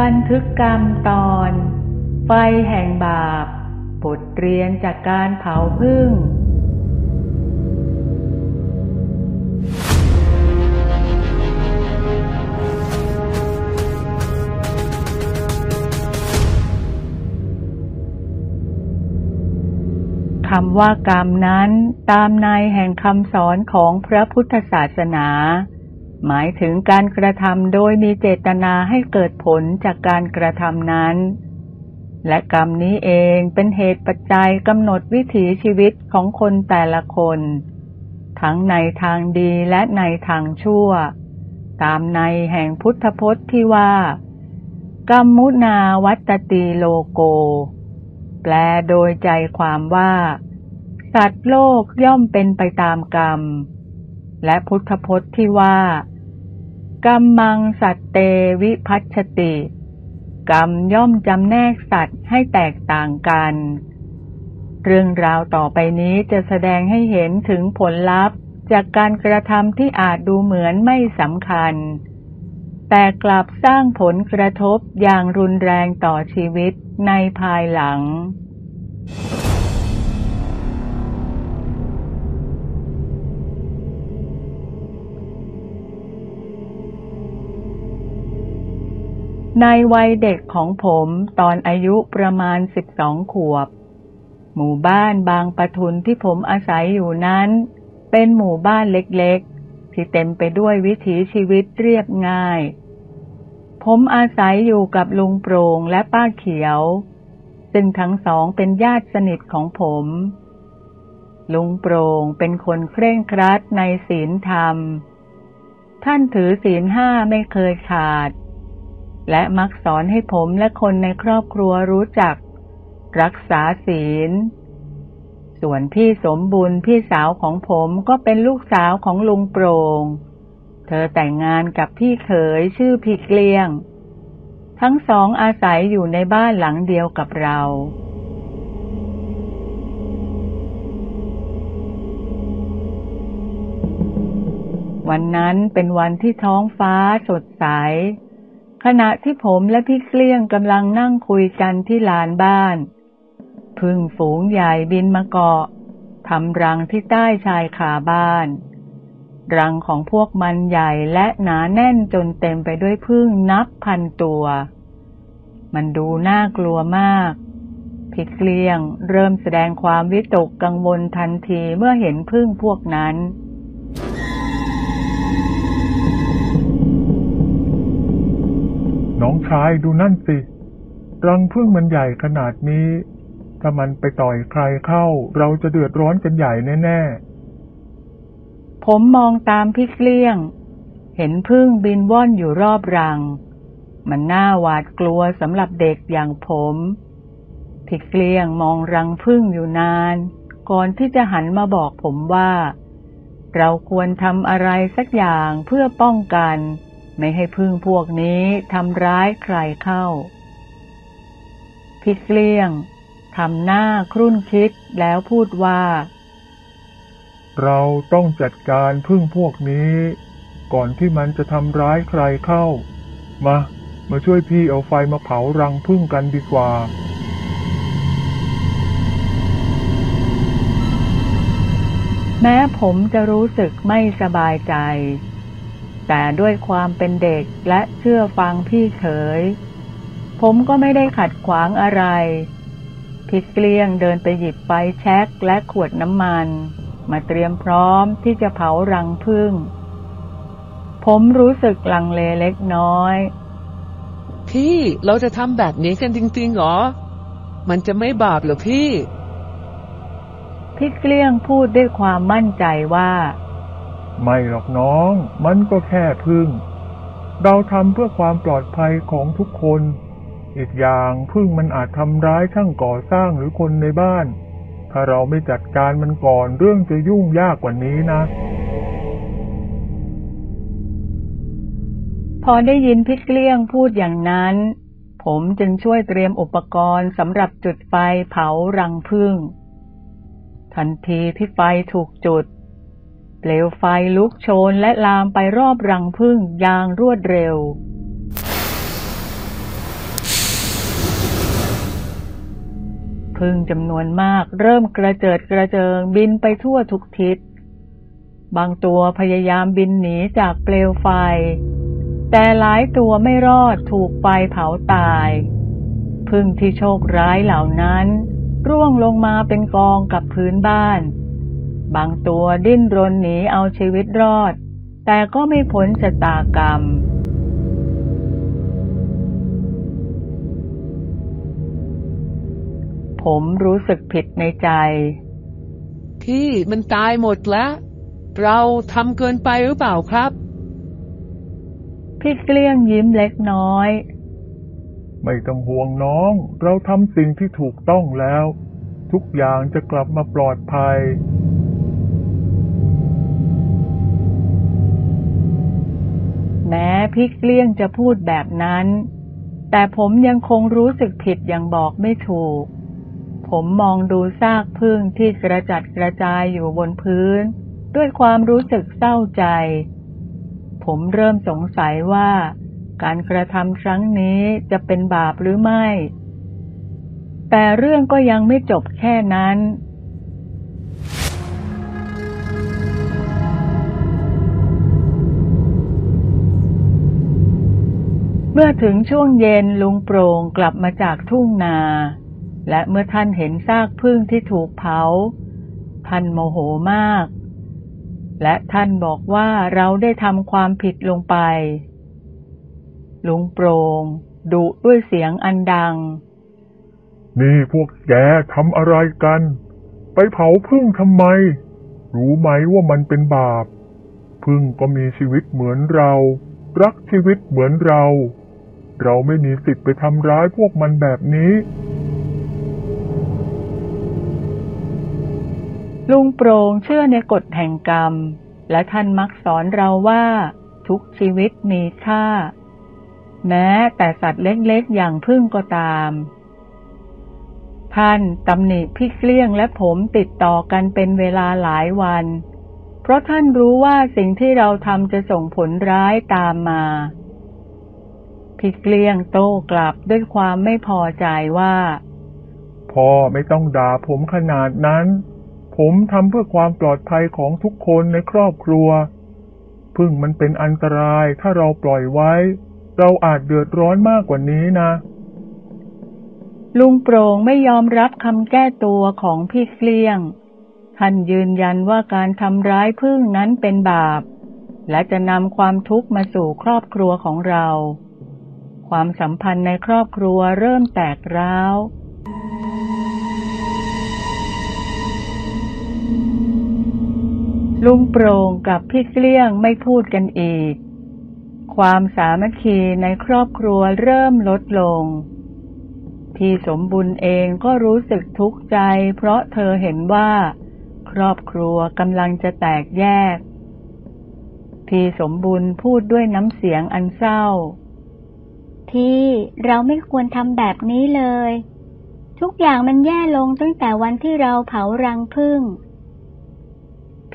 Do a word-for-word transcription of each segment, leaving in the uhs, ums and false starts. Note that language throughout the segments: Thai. บันทึกกรรมตอนไฟแห่งบาปบทเรียนจากการเผาผึ้งคำว่ากรรมนั้นตามในแห่งคำสอนของพระพุทธศาสนาหมายถึงการกระทำโดยมีเจตนาให้เกิดผลจากการกระทำนั้นและกรรมนี้เองเป็นเหตุปัจจัยกำหนดวิถีชีวิตของคนแต่ละคนทั้งในทางดีและในทางชั่วตามในแห่งพุทธพจน์ที่ว่ากัมมุนาวัตติโลโกแปลโดยใจความว่าสัตว์โลกย่อมเป็นไปตามกรรมและพุทธพจน์ที่ว่ากัมมังสัตเตวิภัชชติกรรมย่อมจำแนกสัตว์ให้แตกต่างกันเรื่องราวต่อไปนี้จะแสดงให้เห็นถึงผลลัพธ์จากการกระทำที่อาจดูเหมือนไม่สำคัญแต่กลับสร้างผลกระทบอย่างรุนแรงต่อชีวิตในภายหลังในวัยเด็กของผมตอนอายุประมาณสิบสองขวบหมู่บ้านบางปะทุนที่ผมอาศัยอยู่นั้นเป็นหมู่บ้านเล็กๆที่เต็มไปด้วยวิถีชีวิตเรียบง่ายผมอาศัยอยู่กับลุงโปร่งและป้าเขียวซึ่งทั้งสองเป็นญาติสนิทของผมลุงโปร่งเป็นคนเคร่งครัดในศีลธรรมท่านถือศีลห้าไม่เคยขาดและมักสอนให้ผมและคนในครอบครัวรู้จักรักษาศีลส่วนพี่สมบุญพี่สาวของผมก็เป็นลูกสาวของลุงโปร่งเธอแต่งงานกับพี่เขยชื่อพี่เกลี้ยงทั้งสองอาศัยอยู่ในบ้านหลังเดียวกับเราวันนั้นเป็นวันที่ท้องฟ้าสดใสขณะที่ผมและพี่เกลี้ยงกำลังนั่งคุยกันที่ลานบ้านผึ้งฝูงใหญ่บินมาเกาะทำรังที่ใต้ชายคาบ้านรังของพวกมันใหญ่และหนาแน่นจนเต็มไปด้วยผึ้งนับพันตัวมันดูน่ากลัวมากพี่เกลี้ยงเริ่มแสดงความวิตกกังวลทันทีเมื่อเห็นผึ้งพวกนั้นน้องชายดูนั่นสิรังผึ้งมันใหญ่ขนาดนี้ถ้ามันไปต่อยใครเข้าเราจะเดือดร้อนกันใหญ่แน่ๆผมมองตามพี่เกลี้ยงเห็นผึ้งบินว่อนอยู่รอบรังมันน่าหวาดกลัวสำหรับเด็กอย่างผมพี่เกลี้ยงมองรังผึ้งอยู่นานก่อนที่จะหันมาบอกผมว่าเราควรทำอะไรสักอย่างเพื่อป้องกันไม่ให้ผึ้งพวกนี้ทำร้ายใครเข้าพี่เกลี้ยงทำหน้าครุ่นคิดแล้วพูดว่าเราต้องจัดการผึ้งพวกนี้ก่อนที่มันจะทำร้ายใครเข้ามามาช่วยพี่เอาไฟมาเผารังผึ้งกันดีกว่าแม้ผมจะรู้สึกไม่สบายใจแต่ด้วยความเป็นเด็กและเชื่อฟังพี่เขยผมก็ไม่ได้ขัดขวางอะไรพี่เกลี้ยงเดินไปหยิบไฟแช็กและขวดน้ำมันมาเตรียมพร้อมที่จะเผารังผึ้งผมรู้สึกลังเลเล็กน้อยพี่เราจะทำแบบนี้กันจริงๆเหรอมันจะไม่บาปเหรอพี่พี่เกลี้ยงพูดด้วยความมั่นใจว่าไม่หรอกน้องมันก็แค่ผึ้งเราทำเพื่อความปลอดภัยของทุกคนอีกอย่างผึ้งมันอาจทำร้ายช่างก่อสร้างหรือคนในบ้านถ้าเราไม่จัดการมันก่อนเรื่องจะยุ่งยากกว่านี้นะพอได้ยินพี่เกลี้ยงพูดอย่างนั้นผมจึงช่วยเตรียมอุปกรณ์สำหรับจุดไฟเผารังผึ้งทันทีที่ไฟถูกจุดเปลวไฟลุกโชนและลามไปรอบรังผึ้งอย่างรวดเร็ว ผึ้งจำนวนมากเริ่มกระเจิดกระเจิงบินไปทั่วทุกทิศบางตัวพยายามบินหนีจากเปลวไฟแต่หลายตัวไม่รอดถูกไฟเผาตายผึ้งที่โชคร้ายเหล่านั้นร่วงลงมาเป็นกองกับพื้นบ้านบางตัวดิ้นรนหนีเอาชีวิตรอดแต่ก็ไม่พ้นชะตากรรมผมรู้สึกผิดในใจที่มันตายหมดแล้วเราทำเกินไปหรือเปล่าครับพี่เกลี้ยงยิ้มเล็กน้อยไม่ต้องห่วงน้องเราทำสิ่งที่ถูกต้องแล้วทุกอย่างจะกลับมาปลอดภัยแม้พี่เกลี้ยงจะพูดแบบนั้นแต่ผมยังคงรู้สึกผิดอย่างบอกไม่ถูกผมมองดูซากผึ้งที่กระจัดกระจายอยู่บนพื้นด้วยความรู้สึกเศร้าใจผมเริ่มสงสัยว่าการกระทำครั้งนี้จะเป็นบาปหรือไม่แต่เรื่องก็ยังไม่จบแค่นั้นเมื่อถึงช่วงเย็นลุงโปร่งกลับมาจากทุ่งนาและเมื่อท่านเห็นซากผึ้งที่ถูกเผาท่านโมโหมากและท่านบอกว่าเราได้ทำความผิดลงไปลุงโปรงดุด้วยเสียงอันดังนี่พวกแกทำอะไรกันไปเผาผึ้งทำไมรู้ไหมว่ามันเป็นบาปผึ้งก็มีชีวิตเหมือนเรารักชีวิตเหมือนเราเราไม่มีสิทธิ์ไปทำร้ายพวกมันแบบนี้ลุงโปรงเชื่อในกฎแห่งกรรมและท่านมักสอนเราว่าทุกชีวิตมีค่าแม้แต่สัตว์เล็กๆอย่างผึ้งก็ตามท่านตำหนิพี่เกลี้ยงและผมติดต่อกันเป็นเวลาหลายวันเพราะท่านรู้ว่าสิ่งที่เราทำจะส่งผลร้ายตามมาพี่เกลี้ยงโต้กลับด้วยความไม่พอใจว่าพ่อไม่ต้องด่าผมขนาดนั้นผมทำเพื่อความปลอดภัยของทุกคนในครอบครัวผึ้งมันเป็นอันตรายถ้าเราปล่อยไว้เราอาจเดือดร้อนมากกว่านี้นะลุงโปร่งไม่ยอมรับคำแก้ตัวของพี่เกลี้ยงท่านยืนยันว่าการทำร้ายผึ้งนั้นเป็นบาปและจะนำความทุกข์มาสู่ครอบครัวของเราความสัมพันธ์ในครอบครัวเริ่มแตกร้าวลุงโปร่งกับพี่เกลี้ยงไม่พูดกันอีกความสามัคคีในครอบครัวเริ่มลดลงพี่สมบุญเองก็รู้สึกทุกข์ใจเพราะเธอเห็นว่าครอบครัวกำลังจะแตกแยกพี่สมบุญพูดด้วยน้ำเสียงอันเศร้าพี่เราไม่ควรทำแบบนี้เลยทุกอย่างมันแย่ลงตั้งแต่วันที่เราเผารังผึ้ง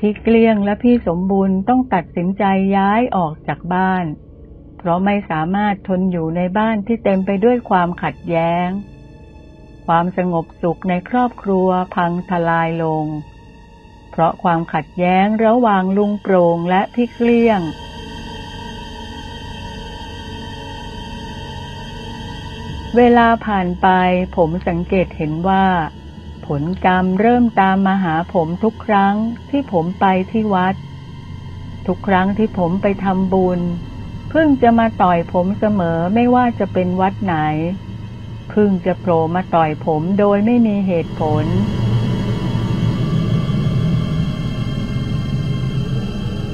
พี่เกลี้ยงและพี่สมบูรณ์ต้องตัดสินใจย้ายออกจากบ้านเพราะไม่สามารถทนอยู่ในบ้านที่เต็มไปด้วยความขัดแย้งความสงบสุขในครอบครัวพังทลายลงเพราะความขัดแย้งระหว่างลุงโปร่งและพี่เกลี้ยงเวลาผ่านไปผมสังเกตเห็นว่าผลกรรมเริ่มตามมาหาผมทุกครั้งที่ผมไปที่วัดทุกครั้งที่ผมไปทำบุญผึ้งจะมาต่อยผมเสมอไม่ว่าจะเป็นวัดไหนผึ้งจะโผล่มาต่อยผมโดยไม่มีเหตุผล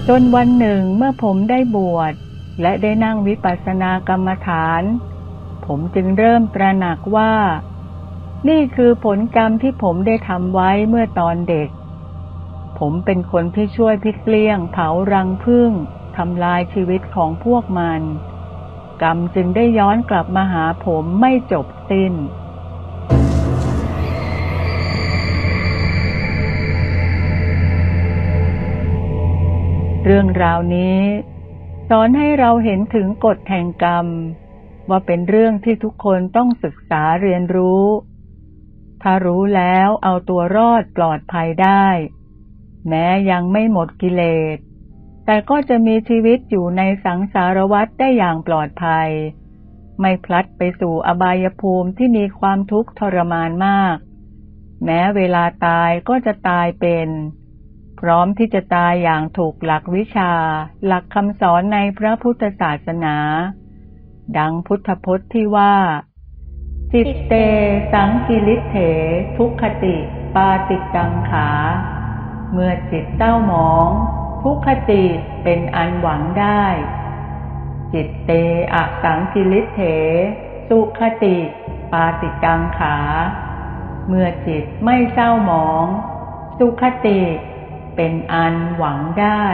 จนวันหนึ่งเมื่อผมได้บวชและได้นั่งวิปัสสนากรรมฐานผมจึงเริ่มตระหนักว่านี่คือผลกรรมที่ผมได้ทำไว้เมื่อตอนเด็กผมเป็นคนที่ช่วยพี่เกลี้ยงเผารังผึ้งทำลายชีวิตของพวกมันกรรมจึงได้ย้อนกลับมาหาผมไม่จบสิ้นเรื่องราวนี้สอนให้เราเห็นถึงกฎแห่งกรรมว่าเป็นเรื่องที่ทุกคนต้องศึกษาเรียนรู้ ถ้ารู้แล้วเอาตัวรอดปลอดภัยได้แม้ยังไม่หมดกิเลสแต่ก็จะมีชีวิตอยู่ในสังสารวัฏได้อย่างปลอดภัยไม่พลัดไปสู่อบายภูมิที่มีความทุกข์ทรมานมากแม้เวลาตายก็จะตายเป็นพร้อมที่จะตายอย่างถูกหลักวิชาหลักคำสอนในพระพุทธศาสนาดังพุทธพจน์ที่ว่าจิตเตสังกิริเถทุกขติปาติกังขาเมื่อจิตเศร้าหมองทุกขติเป็นอันหวังได้จิตเตอสังกิริเถสุขติปาติกังขาเมื่อจิตไม่เศร้าหมองสุขติเป็นอันหวังได้